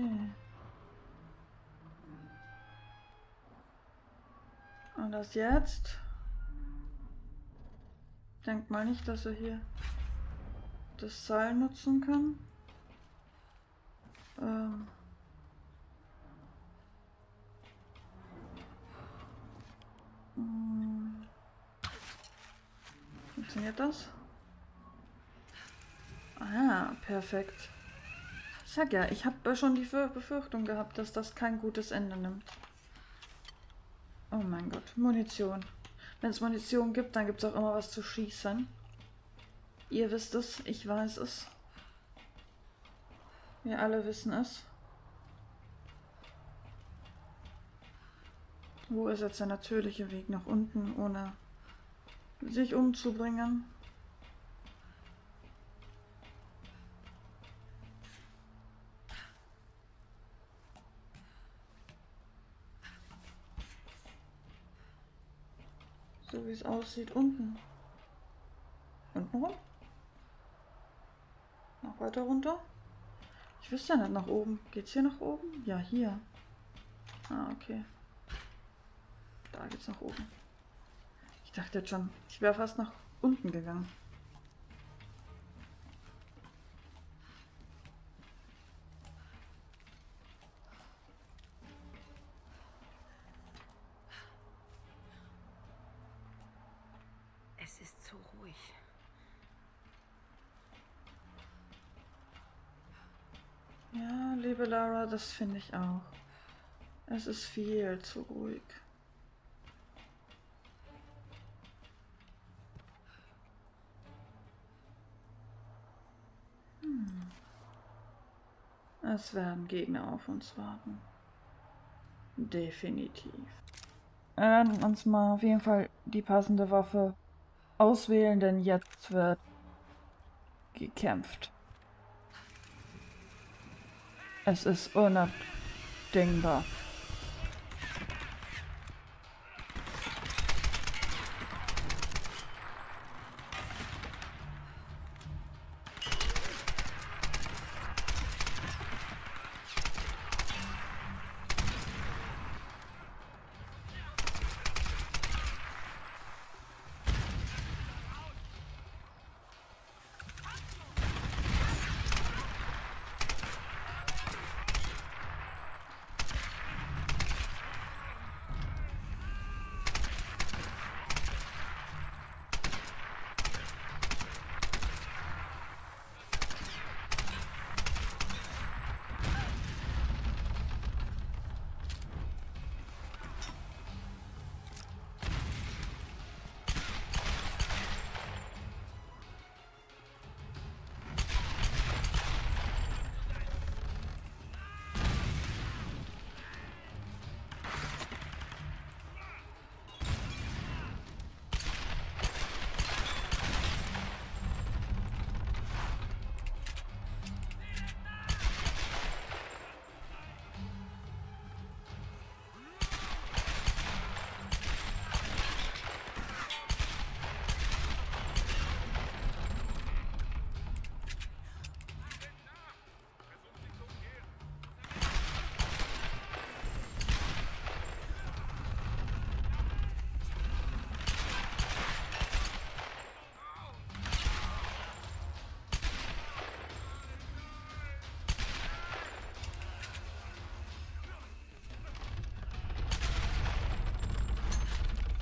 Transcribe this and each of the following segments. Okay. Und das jetzt? Denkt mal nicht, dass er hier das Seil nutzen kann. Funktioniert das? Ah, perfekt. Sag ja, ich habe schon die Befürchtung gehabt, dass das kein gutes Ende nimmt. Oh mein Gott, Munition. Wenn es Munition gibt, dann gibt es auch immer was zu schießen. Ihr wisst es, ich weiß es. Wir alle wissen es. Wo ist jetzt der natürliche Weg nach unten, ohne sich umzubringen? So wie es aussieht, unten. Unten rum? Noch weiter runter? Ich wüsste ja nicht nach oben. Geht's hier nach oben? Ja, hier. Ah, okay. Da geht's nach oben. Ich dachte jetzt schon, ich wäre fast nach unten gegangen. Es ist so ruhig. Ja, liebe Lara, das finde ich auch. Es ist viel zu ruhig. Es werden Gegner auf uns warten. Definitiv. Wir werden uns mal auf jeden Fall die passende Waffe auswählen, denn jetzt wird gekämpft. Es ist unabdingbar.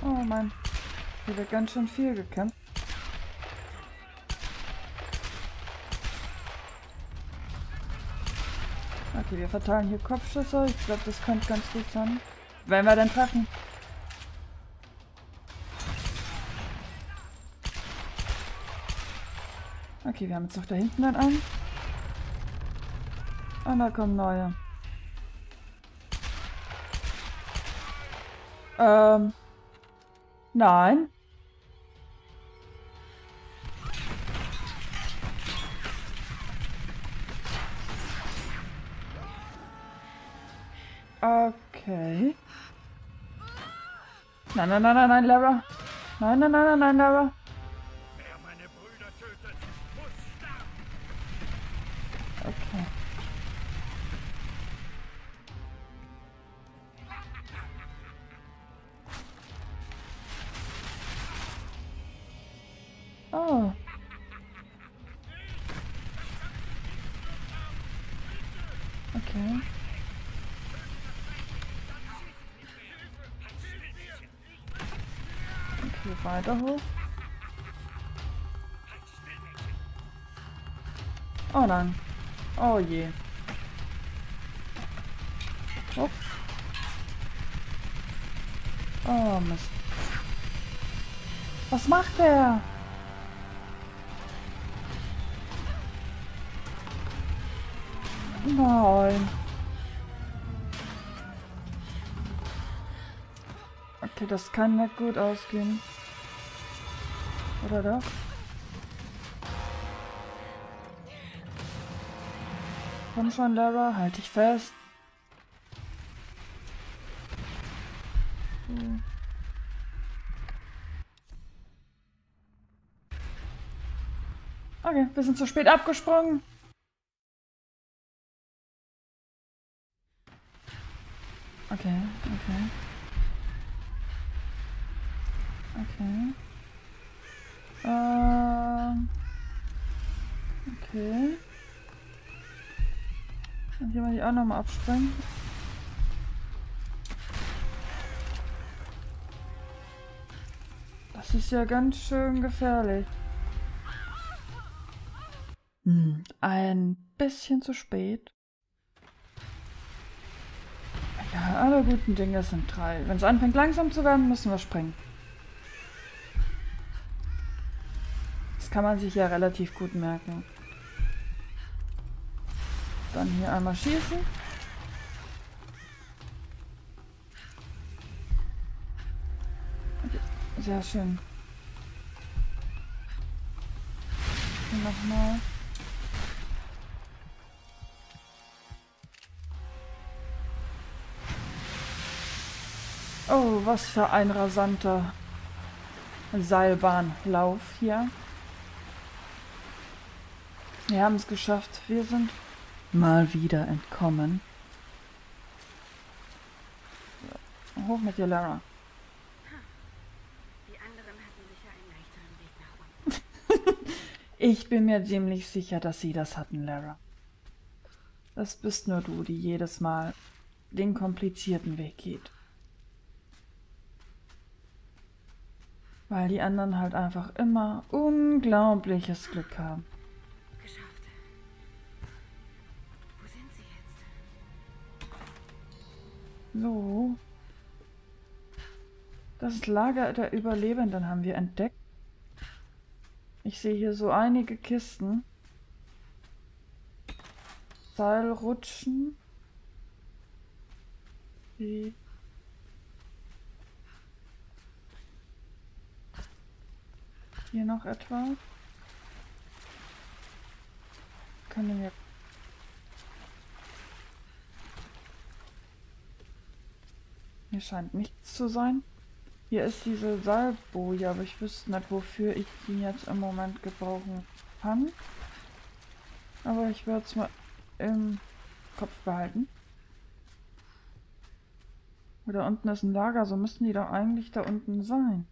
Oh Mann, hier wird ganz schön viel gekämpft. Okay, wir verteilen hier Kopfschüsse. Ich glaube, das könnte ganz gut sein. Wenn wir denn treffen. Okay, wir haben jetzt noch da hinten dann einen. Und da kommen neue. Nein. Okay. Nein, nein, nein, nein, nein, Lara. Nein, nein, nein, nein, nein, Lara. Wer meine Brüder tötet, muss sterben. Okay. Ah. Okay. Okay, weiter hoch. Oh nein. Oh je. Hopp. Oh Mist. Was macht der? Nein. Okay, das kann nicht gut ausgehen. Oder doch? Komm schon, Lara, halt dich fest. Hm. Okay, wir sind zu spät abgesprungen. Okay, okay. Okay. Okay. Und hier muss ich auch nochmal abspringen. Das ist ja ganz schön gefährlich. Hm, ein bisschen zu spät. Ja, alle guten Dinge sind drei. Wenn es anfängt langsam zu werden, müssen wir springen. Das kann man sich ja relativ gut merken. Dann hier einmal schießen. Okay, sehr schön. Und nochmal. Oh, was für ein rasanter Seilbahnlauf hier. Wir haben es geschafft. Wir sind mal wieder entkommen. Hoch mit dir, Lara. Die anderen hatten sicher einen leichteren Weg nach unten. Ich bin mir ziemlich sicher, dass sie das hatten, Lara. Das bist nur du, die jedes Mal den komplizierten Weg geht. Weil die anderen halt einfach immer unglaubliches Glück haben. Geschafft. Wo sind sie jetzt? So. Das Lager der Überlebenden haben wir entdeckt. Ich sehe hier so einige Kisten. Seilrutschen. Die. Hier noch etwa. Können wir. Hier scheint nichts zu sein. Hier ist diese Seilboje, aber ich wüsste nicht, wofür ich die jetzt im Moment gebrauchen kann. Aber ich werde es mal im Kopf behalten. Da unten ist ein Lager, so müssten die doch eigentlich da unten sein.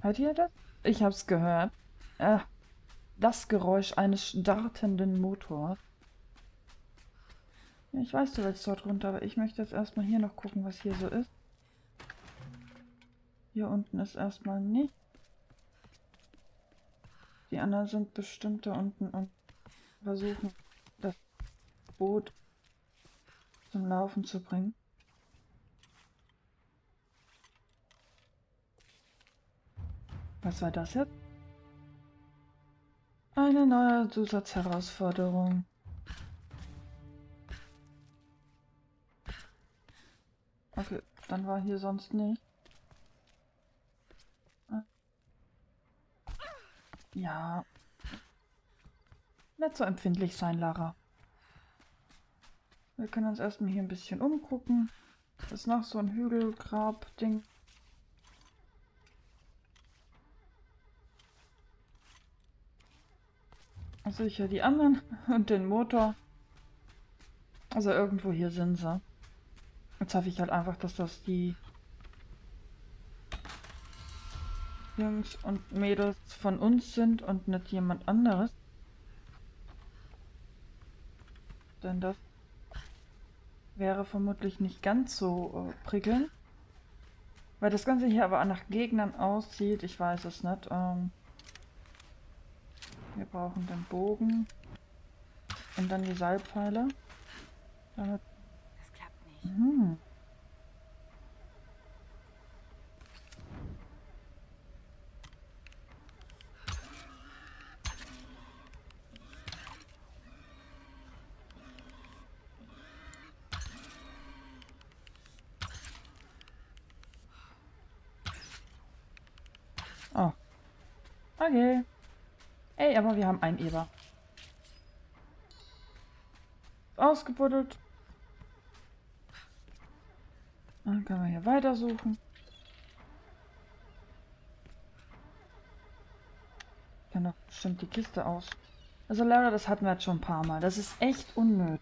Hört ihr das? Ich hab's gehört. Das Geräusch eines startenden Motors. Ja, ich weiß, du willst dort runter, aber ich möchte jetzt erstmal hier noch gucken, was hier so ist. Hier unten ist erstmal nicht. Die anderen sind bestimmt da unten und versuchen, das Boot zum Laufen zu bringen. Was war das jetzt? Eine neue Zusatzherausforderung. Okay, dann war hier sonst nicht. Ja. Nicht so empfindlich sein, Lara. Wir können uns erstmal hier ein bisschen umgucken. Das ist noch so ein Hügelgrab-Ding. Sicher die anderen und den Motor. Also irgendwo hier sind sie. Jetzt hoffe ich halt einfach, dass das die Jungs und Mädels von uns sind und nicht jemand anderes. Denn das wäre vermutlich nicht ganz so prickelnd. Weil das Ganze hier aber nach Gegnern aussieht, ich weiß es nicht. Wir brauchen den Bogen und dann die Seilpfeile. Damit das klappt nicht. Mhm. Oh. Okay. Ey, aber wir haben einen Eber. Ausgebuddelt. Dann können wir hier weitersuchen. Ich kann doch bestimmt die Kiste aus. Also Lara, das hatten wir jetzt schon ein paar Mal. Das ist echt unnötig.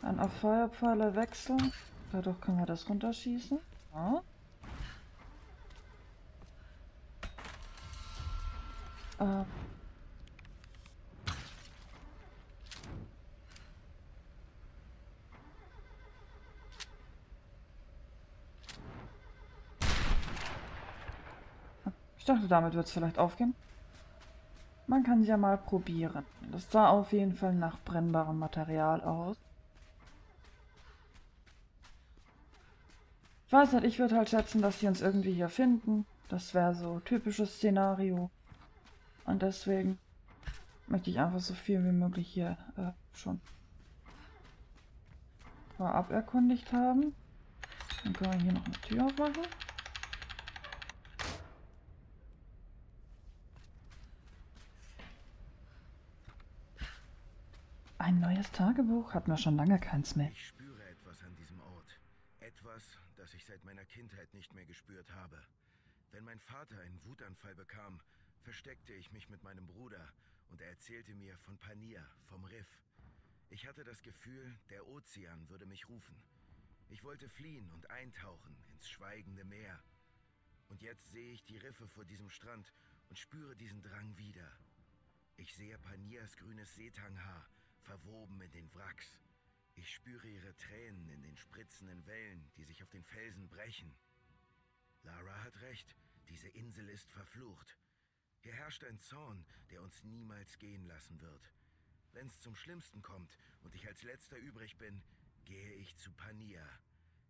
Dann auf Feuerpfeiler wechseln. Dadurch können wir das runterschießen. Ja. Ich dachte, damit wird es vielleicht aufgehen. Man kann es ja mal probieren. Das sah auf jeden Fall nach brennbarem Material aus. Ich weiß nicht, ich würde halt schätzen, dass sie uns irgendwie hier finden. Das wäre so typisches Szenario. Und deswegen möchte ich einfach so viel wie möglich hier schon mal aberkundigt haben. Dann können wir hier noch eine Tür aufmachen. Ein neues Tagebuch? Hatten wir schon lange keins mehr. Ich spüre etwas an diesem Ort. Etwas, das ich seit meiner Kindheit nicht mehr gespürt habe. Wenn mein Vater einen Wutanfall bekam, versteckte ich mich mit meinem Bruder und er erzählte mir von Pania, vom Riff. Ich hatte das Gefühl, der Ozean würde mich rufen. Ich wollte fliehen und eintauchen ins schweigende Meer. Und jetzt sehe ich die Riffe vor diesem Strand und spüre diesen Drang wieder. Ich sehe Panias grünes Seetanghaar, verwoben in den Wracks. Ich spüre ihre Tränen in den spritzenden Wellen, die sich auf den Felsen brechen. Lara hat recht, diese Insel ist verflucht. Hier herrscht ein Zorn, der uns niemals gehen lassen wird. Wenn es zum Schlimmsten kommt und ich als Letzter übrig bin, gehe ich zu Pania.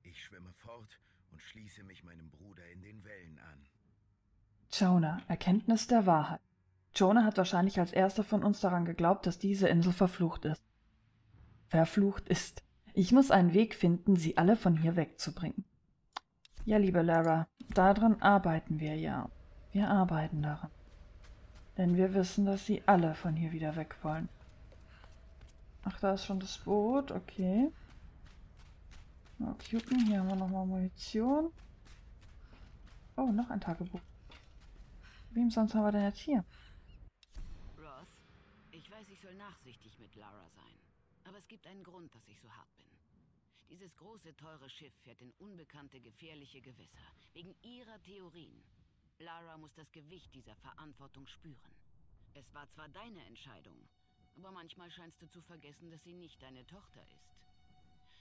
Ich schwimme fort und schließe mich meinem Bruder in den Wellen an. Jonah, Erkenntnis der Wahrheit. Jonah hat wahrscheinlich als erster von uns daran geglaubt, dass diese Insel verflucht ist. Verflucht ist. Ich muss einen Weg finden, sie alle von hier wegzubringen. Ja, liebe Lara, daran arbeiten wir ja. Wir arbeiten daran. Denn wir wissen, dass sie alle von hier wieder weg wollen. Ach, da ist schon das Boot. Okay. Mal gucken. Hier haben wir nochmal Munition. Oh, noch ein Tagebuch. Wem sonst haben wir denn jetzt hier? Ross, ich weiß, ich soll nachsichtig mit Lara sein. Aber es gibt einen Grund, dass ich so hart bin. Dieses große, teure Schiff fährt in unbekannte, gefährliche Gewässer. Wegen ihrer Theorien. Lara muss das Gewicht dieser Verantwortung spüren. Es war zwar deine Entscheidung, aber manchmal scheinst du zu vergessen, dass sie nicht deine Tochter ist.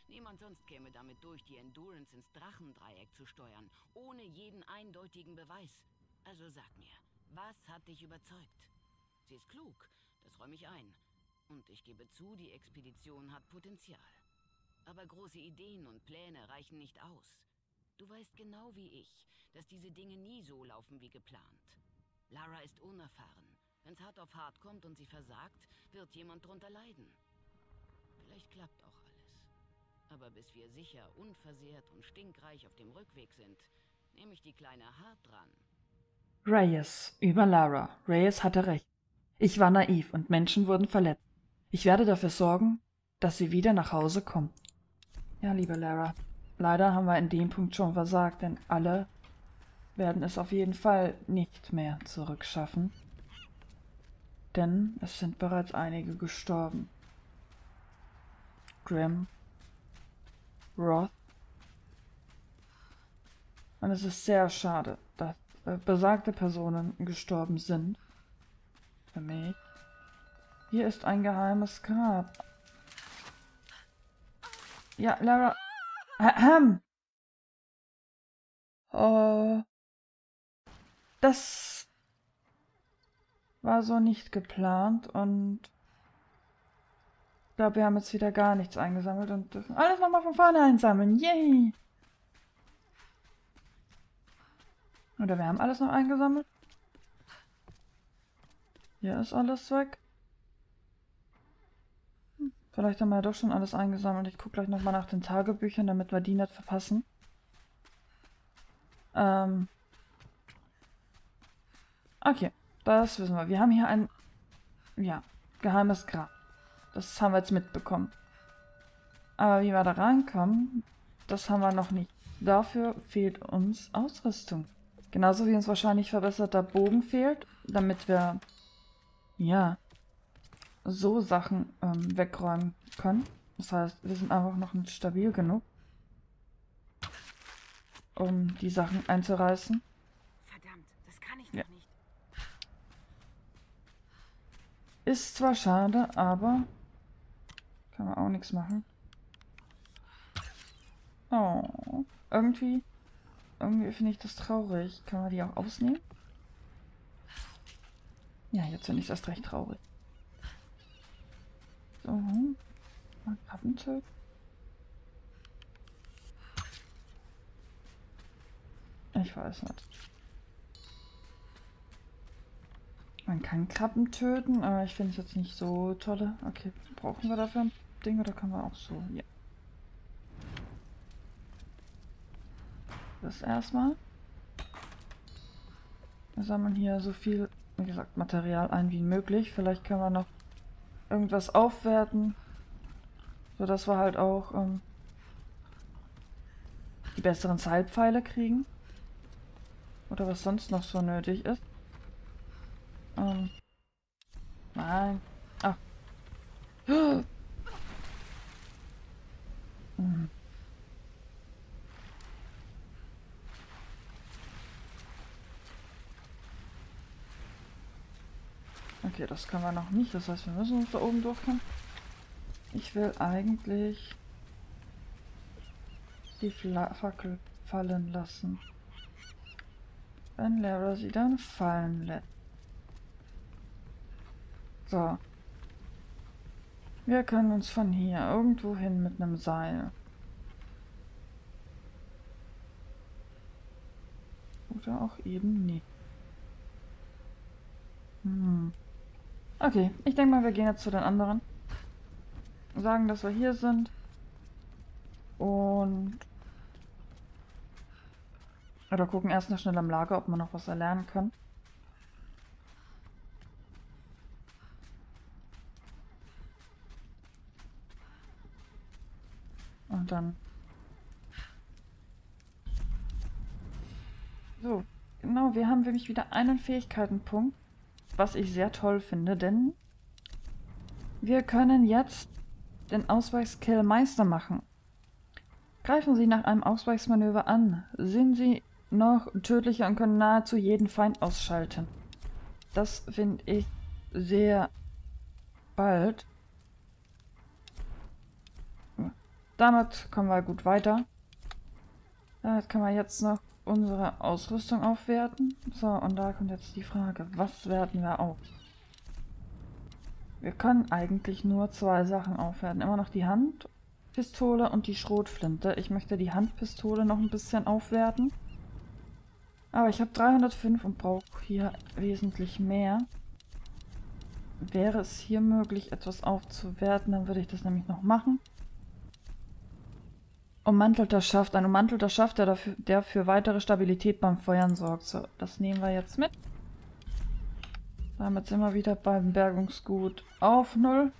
Niemand sonst käme damit durch, die Endurance ins Drachendreieck zu steuern, ohne jeden eindeutigen Beweis. Also sag mir, was hat dich überzeugt? Sie ist klug, das räume ich ein. Und ich gebe zu, die Expedition hat Potenzial. Aber große Ideen und Pläne reichen nicht aus. Du weißt genau wie ich, dass diese Dinge nie so laufen wie geplant. Lara ist unerfahren. Wenn's hart auf hart kommt und sie versagt, wird jemand drunter leiden. Vielleicht klappt auch alles. Aber bis wir sicher, unversehrt und stinkreich auf dem Rückweg sind, nehme ich die Kleine hart dran. Reyes, über Lara. Reyes hatte recht. Ich war naiv und Menschen wurden verletzt. Ich werde dafür sorgen, dass sie wieder nach Hause kommt. Ja, liebe Lara. Leider haben wir in dem Punkt schon versagt, denn alle werden es auf jeden Fall nicht mehr zurückschaffen. Denn es sind bereits einige gestorben. Grim, Roth. Und es ist sehr schade, dass besagte Personen gestorben sind. Für mich. Hier ist ein geheimes Grab. Ja, Lara. Das war so nicht geplant und ich glaube, wir haben jetzt wieder gar nichts eingesammelt und dürfen alles nochmal von vorne einsammeln. Yay! Oder wir haben alles noch eingesammelt. Hier ist alles weg. Vielleicht haben wir ja doch schon alles eingesammelt. Ich gucke gleich nochmal nach den Tagebüchern, damit wir die nicht verpassen. Okay, das wissen wir. Wir haben hier ein, ja, geheimes Grab. Das haben wir jetzt mitbekommen. Aber wie wir da reinkommen, das haben wir noch nicht. Dafür fehlt uns Ausrüstung. Genauso wie uns wahrscheinlich verbesserter Bogen fehlt, damit wir, ja, so Sachen wegräumen können. Das heißt, wir sind einfach noch nicht stabil genug, um die Sachen einzureißen. Verdammt, das kann ich noch nicht. Ist zwar schade, aber kann man auch nichts machen. Oh, irgendwie finde ich das traurig. Kann man die auch ausnehmen? Ja, jetzt finde ich das recht traurig. So, mal Kappenzeit. Ich weiß nicht. Man kann Krabben töten, aber ich finde es jetzt nicht so toll. Okay, brauchen wir dafür ein Ding oder können wir auch so? Ja. Das erstmal. Wir sammeln hier so viel, wie gesagt, Material ein wie möglich. Vielleicht können wir noch irgendwas aufwerten, sodass wir halt auch die besseren Zeitpfeile kriegen. Oder was sonst noch so nötig ist. Nein. Ach. Okay, das können wir noch nicht. Das heißt, wir müssen uns da oben durchkämpfen. Ich will eigentlich die Fackel fallen lassen. Wenn Lara sie dann fallen lässt. So. Wir können uns von hier irgendwo hin mit einem Seil. Oder auch eben nicht. Okay, ich denke mal, wir gehen jetzt zu den anderen. Sagen, dass wir hier sind. Und... Oder gucken erst noch schnell am Lager, ob wir noch was erlernen können. Und dann... So, genau, wir haben nämlich wieder einen Fähigkeitenpunkt, was ich sehr toll finde, denn wir können jetzt den Ausweichskill Meister machen. Greifen Sie nach einem Ausweichsmanöver an, sind Sie noch tödlicher und können nahezu jeden Feind ausschalten. Das finde ich sehr bald. Damit kommen wir gut weiter. Damit können wir jetzt noch unsere Ausrüstung aufwerten. So, und da kommt jetzt die Frage, was werten wir auf? Wir können eigentlich nur zwei Sachen aufwerten. Immer noch die Handpistole und die Schrotflinte. Ich möchte die Handpistole noch ein bisschen aufwerten. Aber ich habe 305 und brauche hier wesentlich mehr. Wäre es hier möglich, etwas aufzuwerten, dann würde ich das nämlich noch machen. Ummantelter Schaft. Ein ummantelter Schaft, der für weitere Stabilität beim Feuern sorgt. So, das nehmen wir jetzt mit. Damit sind wir wieder beim Bergungsgut auf 0.